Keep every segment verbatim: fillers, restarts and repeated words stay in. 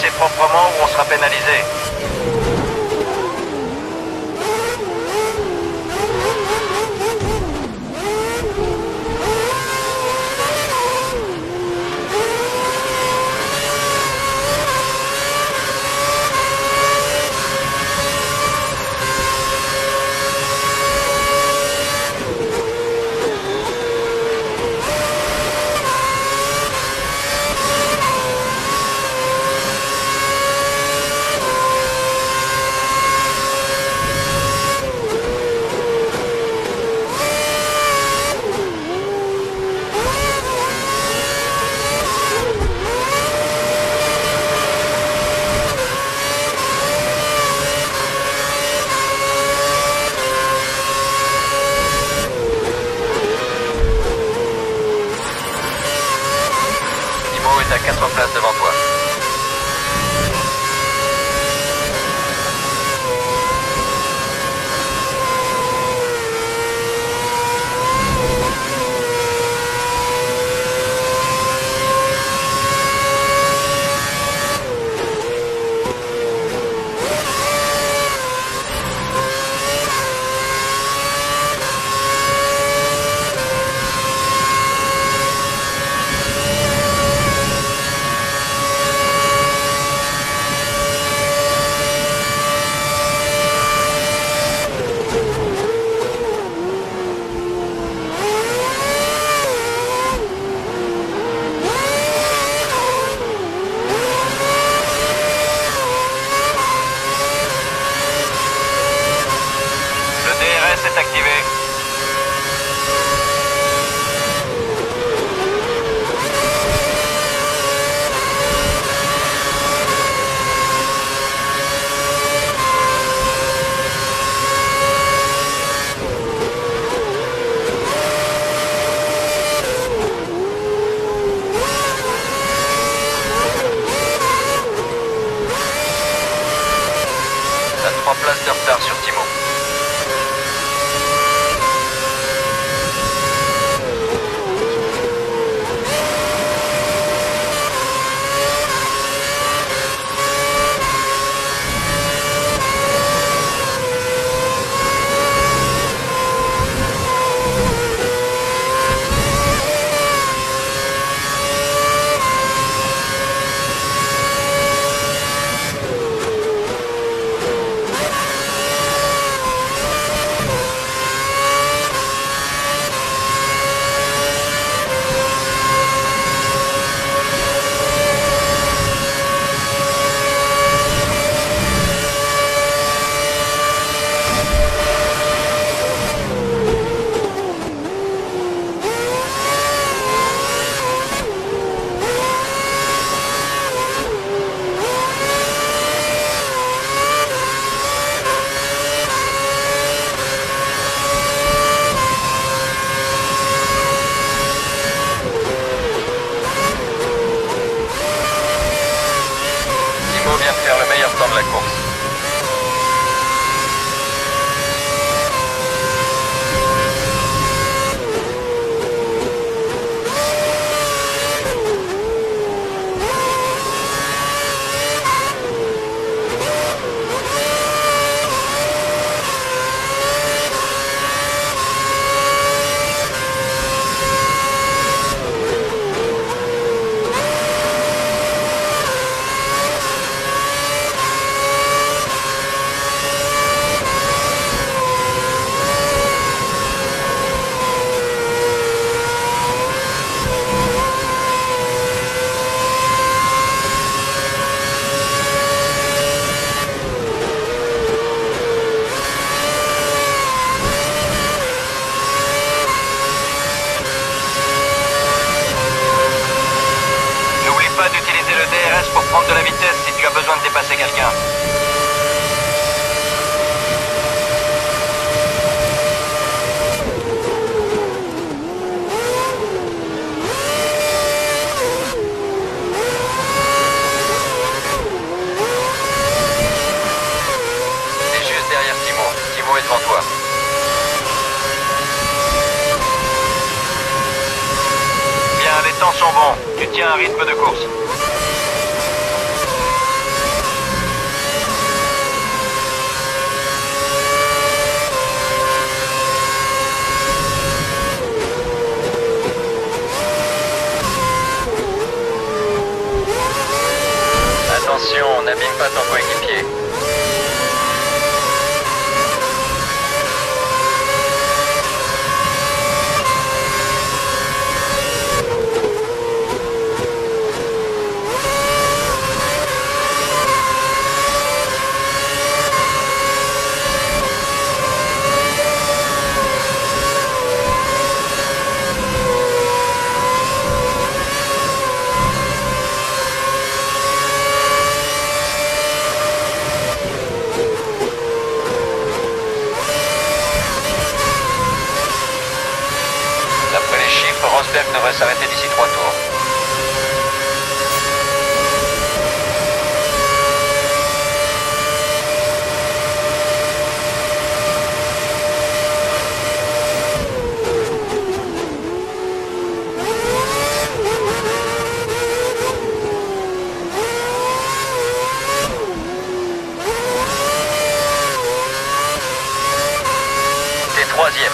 passer proprement ou on sera pénalisé. À quatre places devant toi. Place de retard sur Timo. Dans la course. D'utiliser le D R S pour prendre de la vitesse si tu as besoin de dépasser quelqu'un. C'est juste derrière Timo. Timo est devant toi. Les temps sont bons, tu tiens un rythme de course. pas ton coéquipier. Rosberg devrait s'arrêter d'ici trois tours. T'es troisième.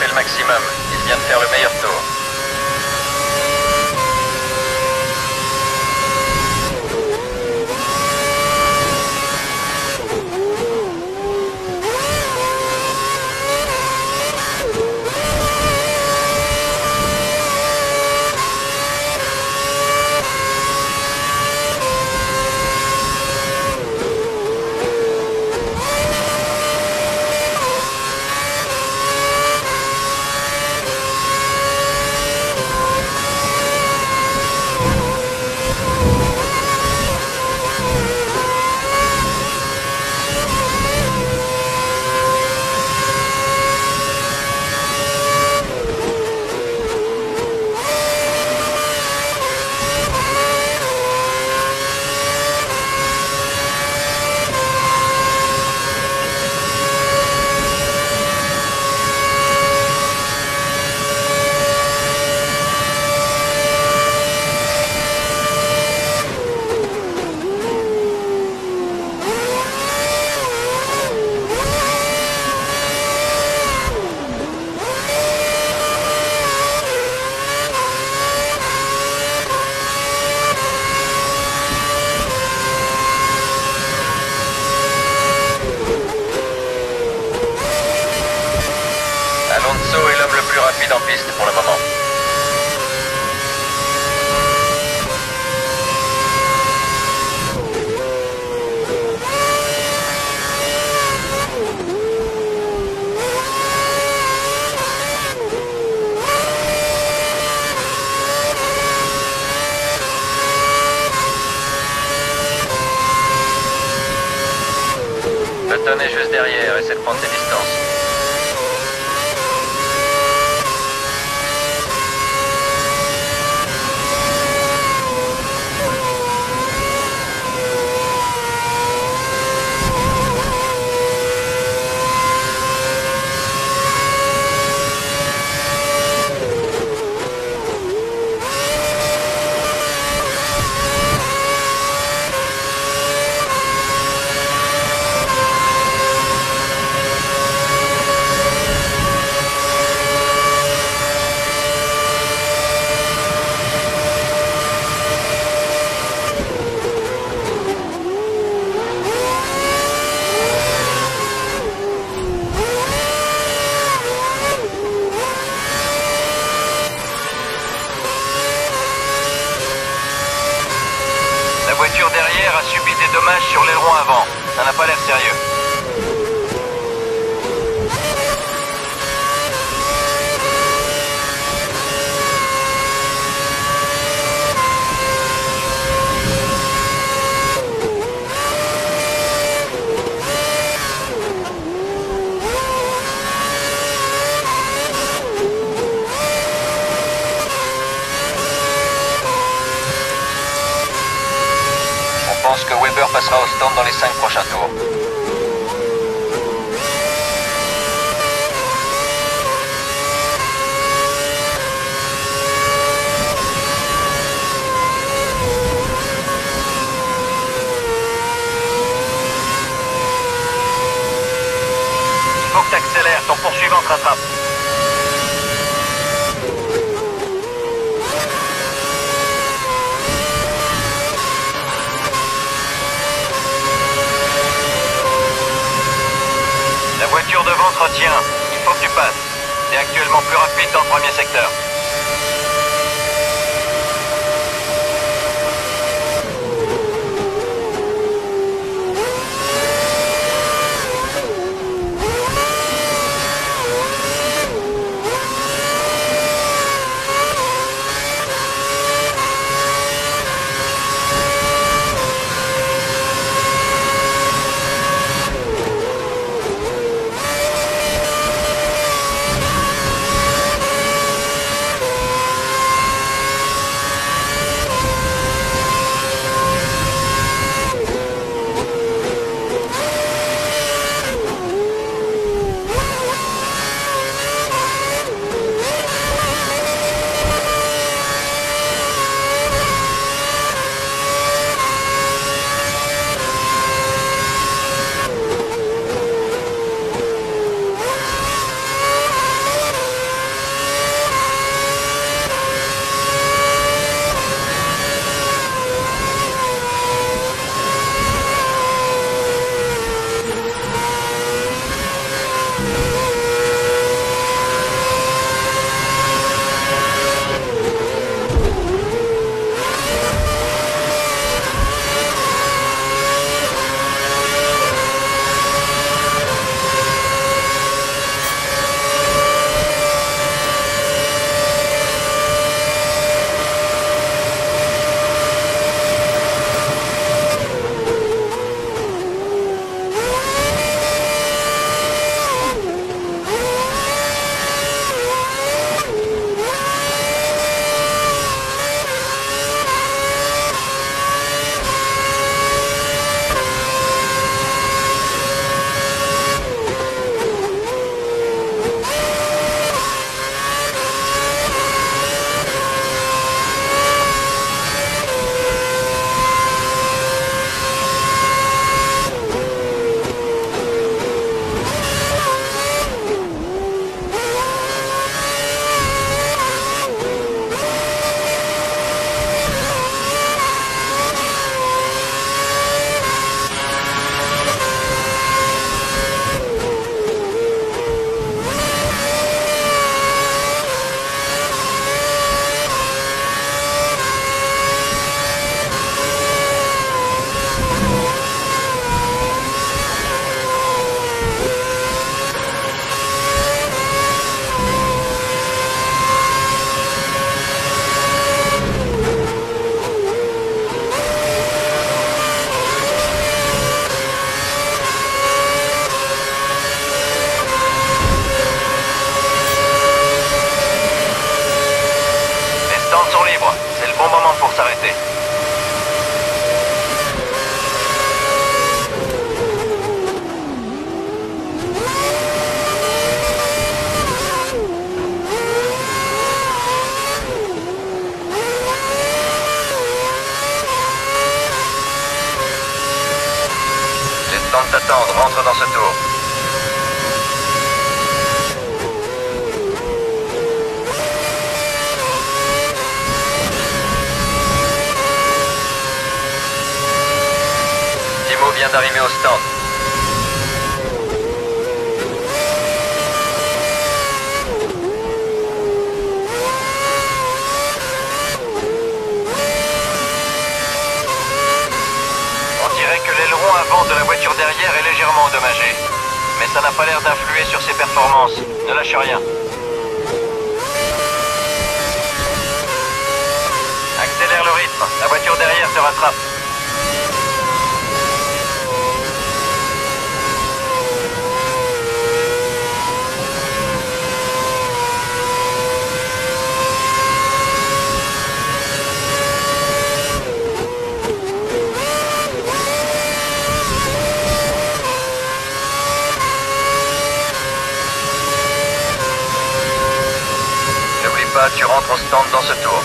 Fait le maximum, il vient de faire le meilleur tour. Alonso est l'homme le plus rapide en piste pour le moment. Le tonne est juste derrière, essaie de prendre ses distances. La voiture derrière a subi des dommages sur l'aileron avant. Ça n'a pas l'air sérieux. Je pense que Weber passera au stand dans les cinq prochains tours. Il faut que tu accélères, ton pourcentage. comes up. La voiture devant se retient. Il faut que tu passes. C'est actuellement plus rapide dans le premier secteur. T'attendre, rentre dans ce tour. Timo vient d'arriver au stand. L'avant de la voiture derrière est légèrement endommagé, mais ça n'a pas l'air d'influer sur ses performances. Ne lâche rien. Accélère le rythme, la voiture derrière se rattrape. Tu rentres au stand dans ce tour.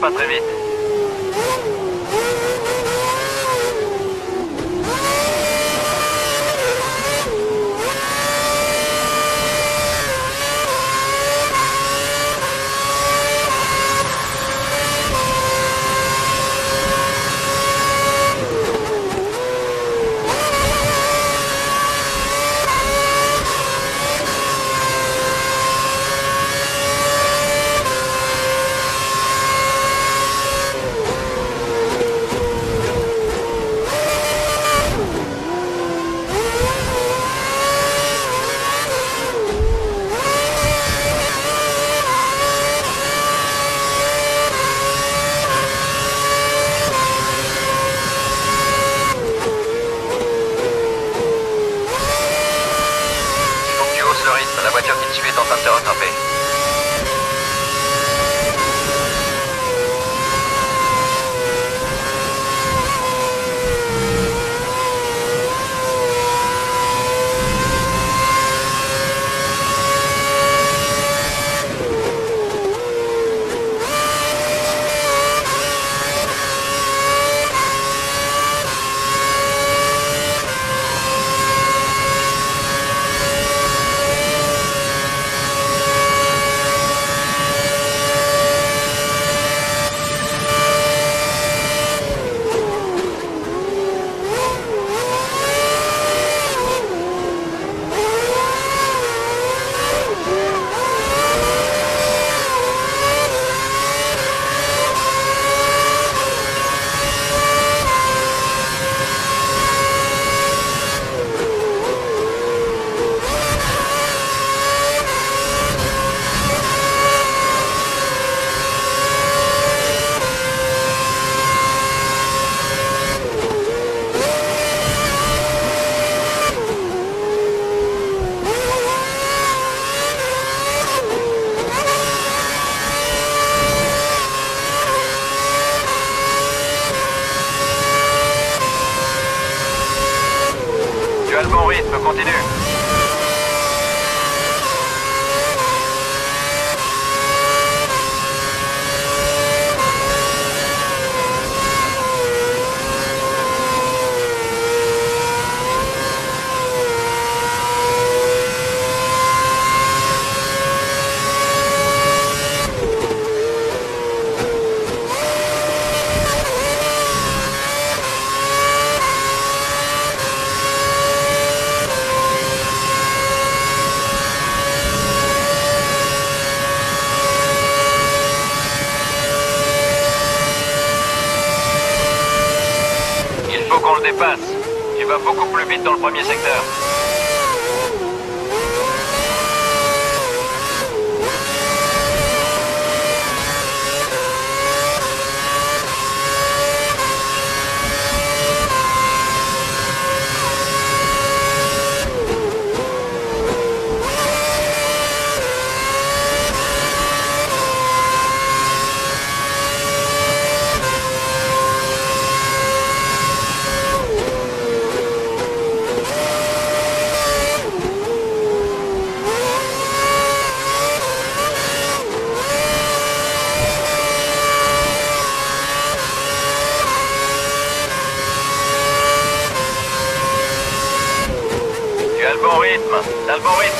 pas très vite. La voiture qui te suit est en train de te rattraper. Le bon rythme, continue. Dépasse, tu vas beaucoup plus vite dans le premier secteur. T'as le bon rythme, t'as le bon rythme.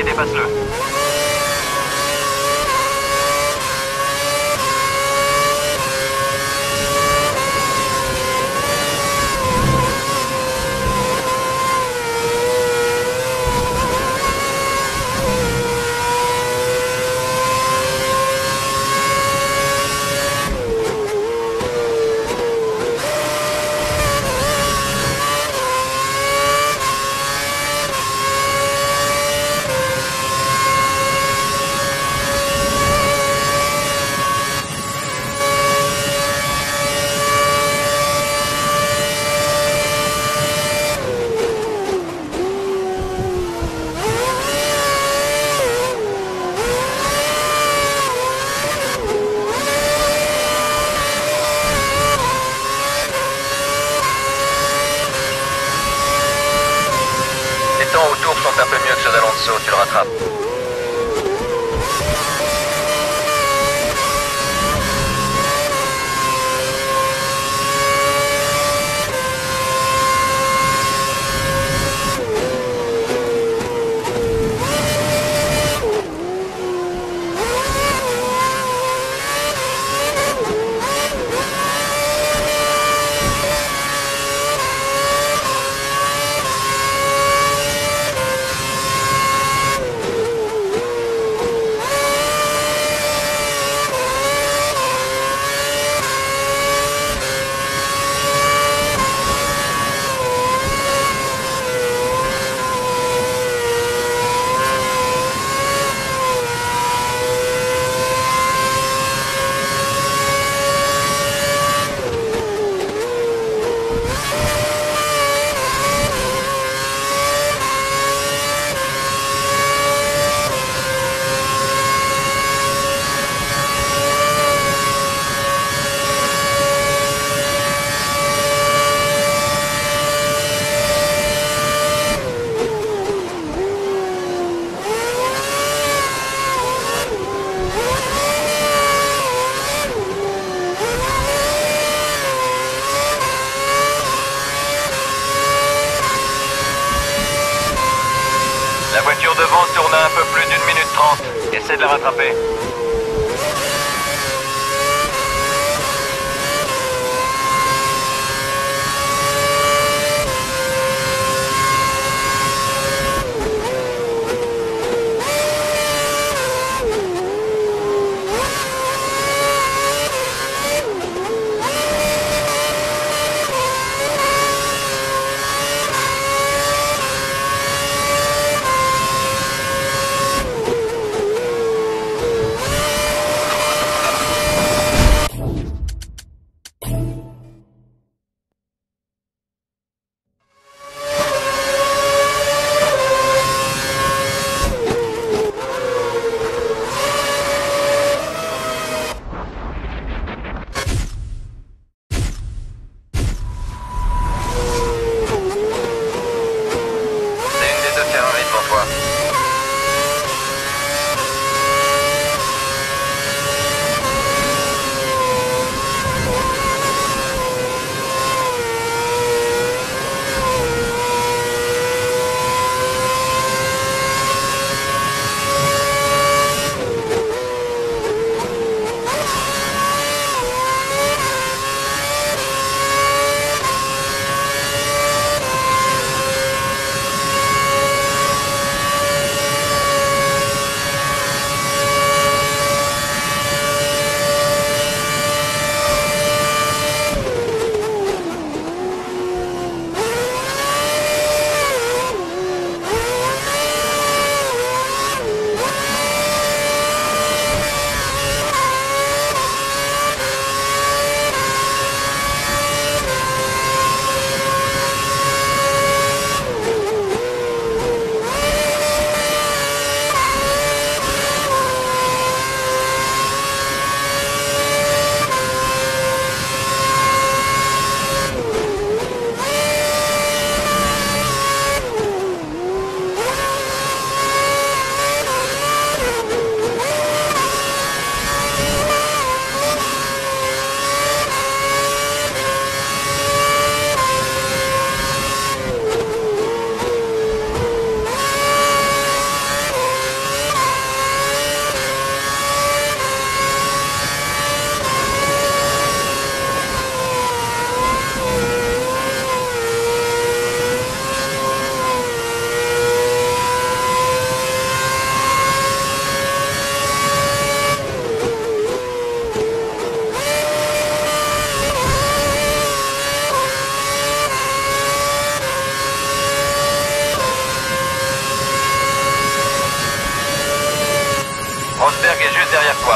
et dépasse-le. Sont un peu mieux que ceux d'Alonso, tu le rattrapes. La voiture devant tourne à un peu plus d'une minute trente. Essaie de la rattraper. Woo!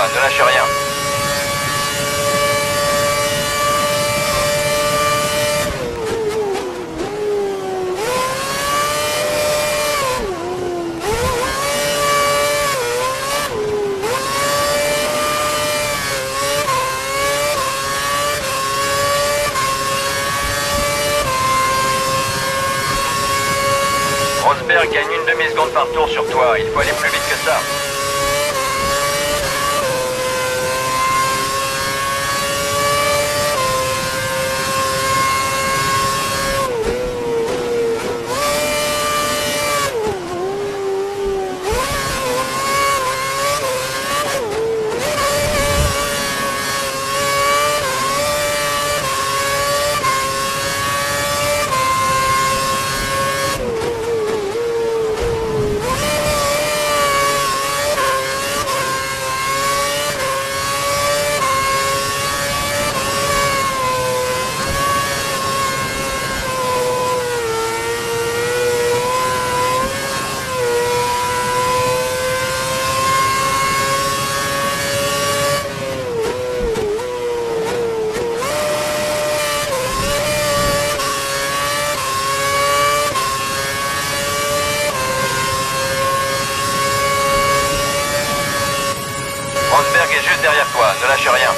pas, ne lâche rien. Rosberg gagne une demi-seconde par tour sur toi, il faut aller plus vite que ça. Rosberg est juste derrière toi, ne lâche rien.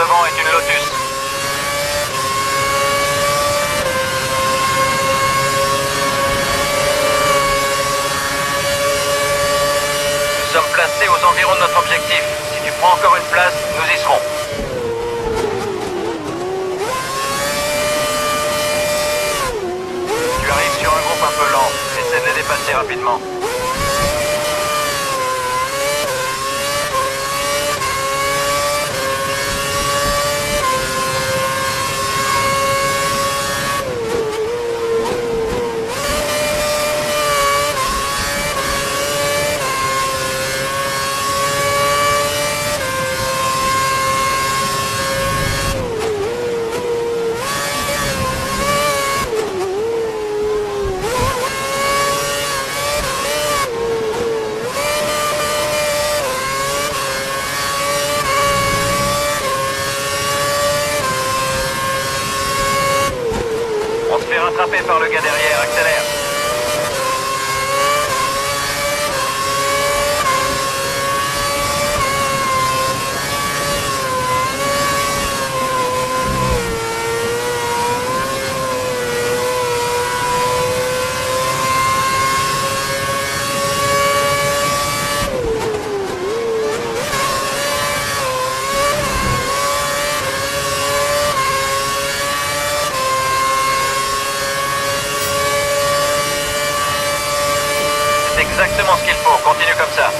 Devant est une Lotus. Nous sommes placés aux environs de notre objectif. Si tu prends encore une place, nous y serons. Tu arrives sur un groupe un peu lent. Essaie de les dépasser rapidement. par le gars derrière, accélère. Exactement ce qu'il faut, continue comme ça.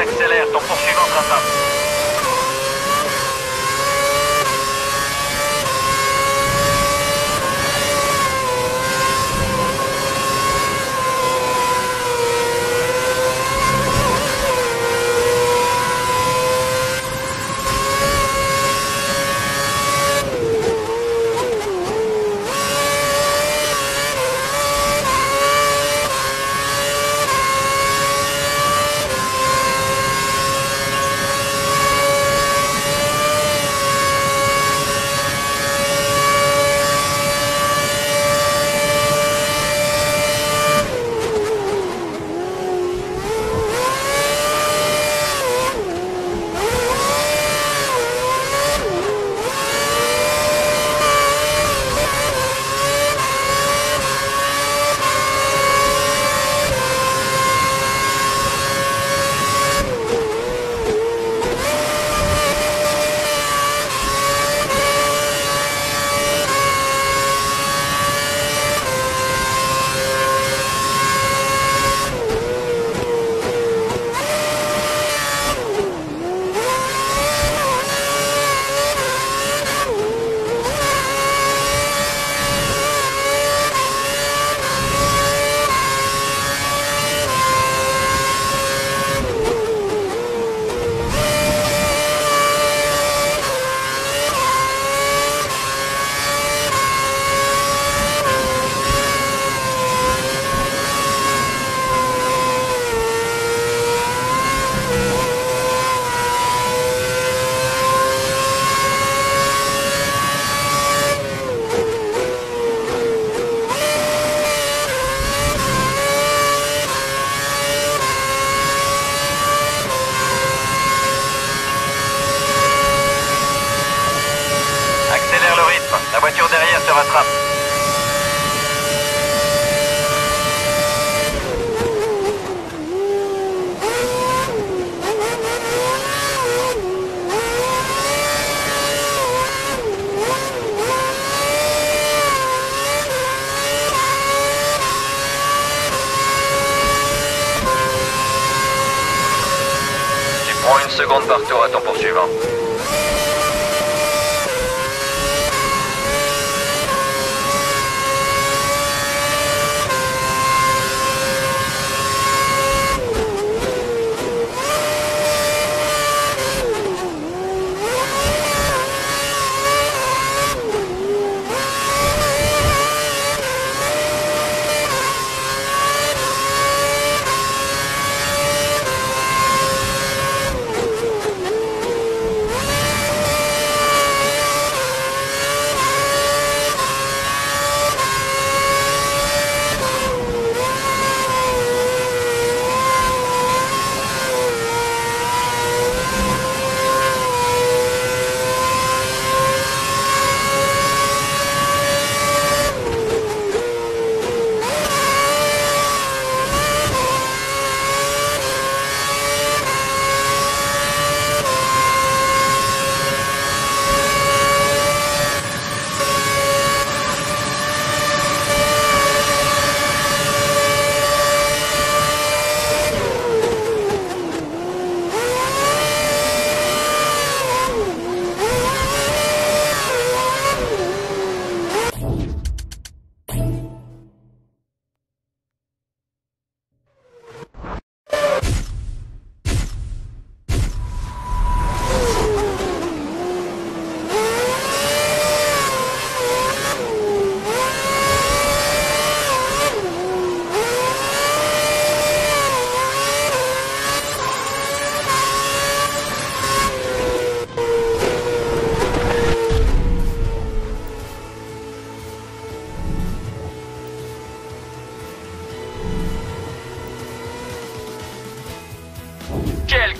Accélère, ton poursuivant te rattrape. La voiture derrière te rattrape. Tu prends une seconde par tour à ton poursuivant.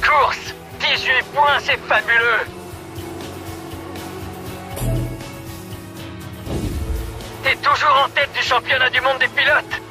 course! dix-huit points, c'est fabuleux! T'es toujours en tête du championnat du monde des pilotes!